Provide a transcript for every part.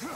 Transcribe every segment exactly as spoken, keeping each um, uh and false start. Yeah!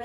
The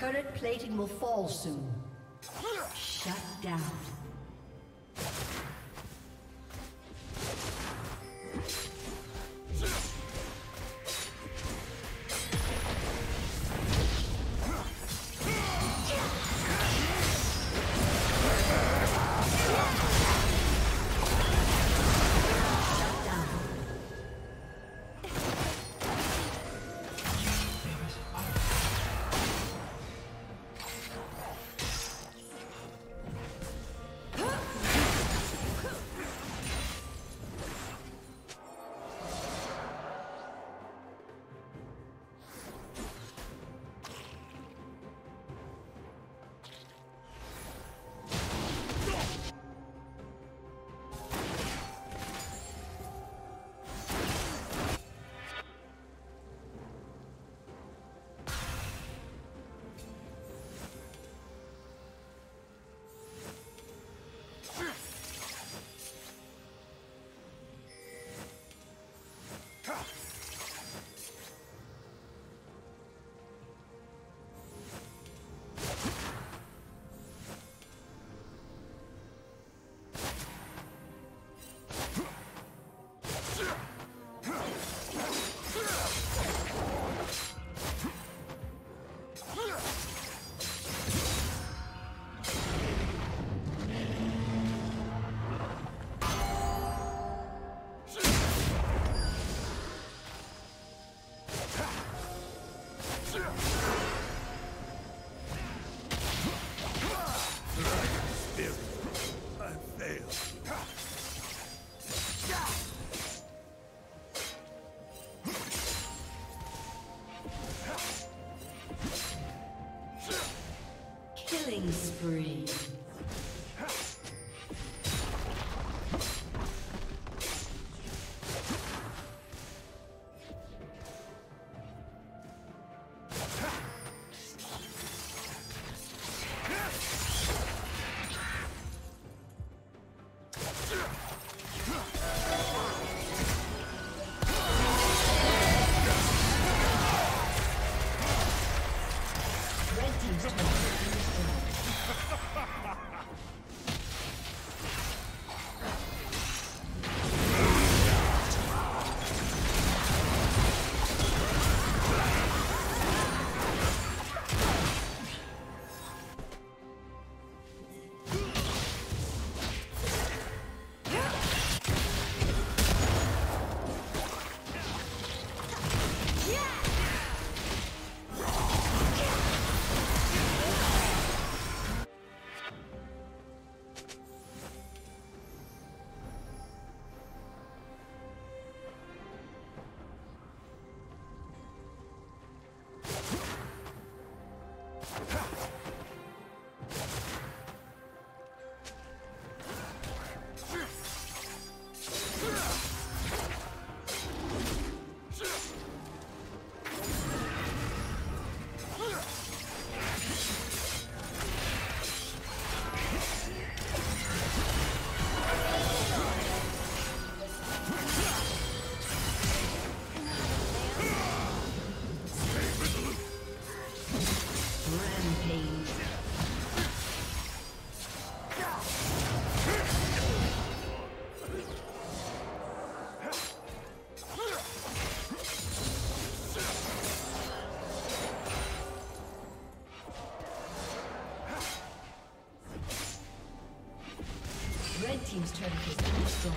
Turret plating will fall soon. Shut down. Shut down. Killing spree. Team's turret has been destroyed.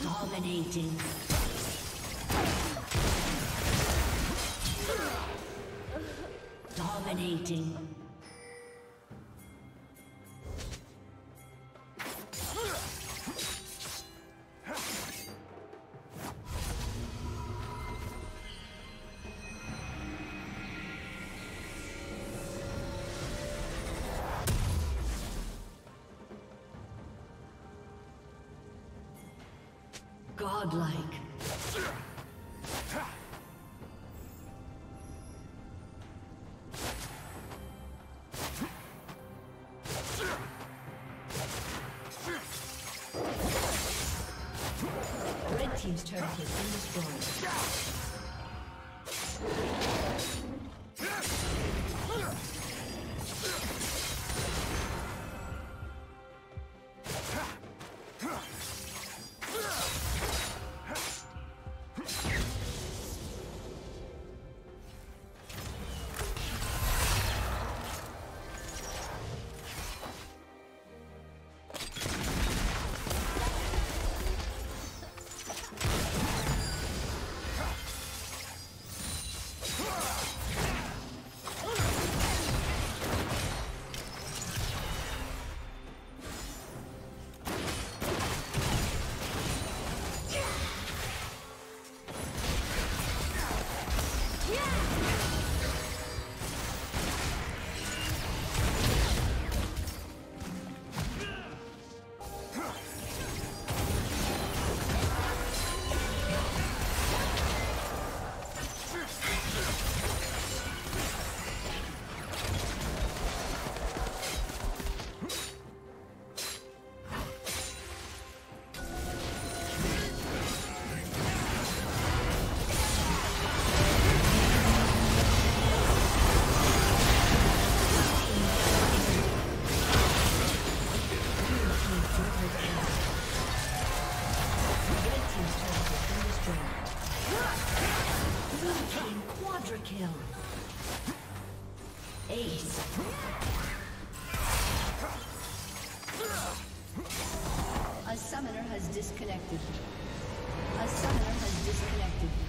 Dominating. Dominating. Godlike. Red team's turret has been destroyed. Huh. Blaze. A summoner has disconnected. A summoner has disconnected.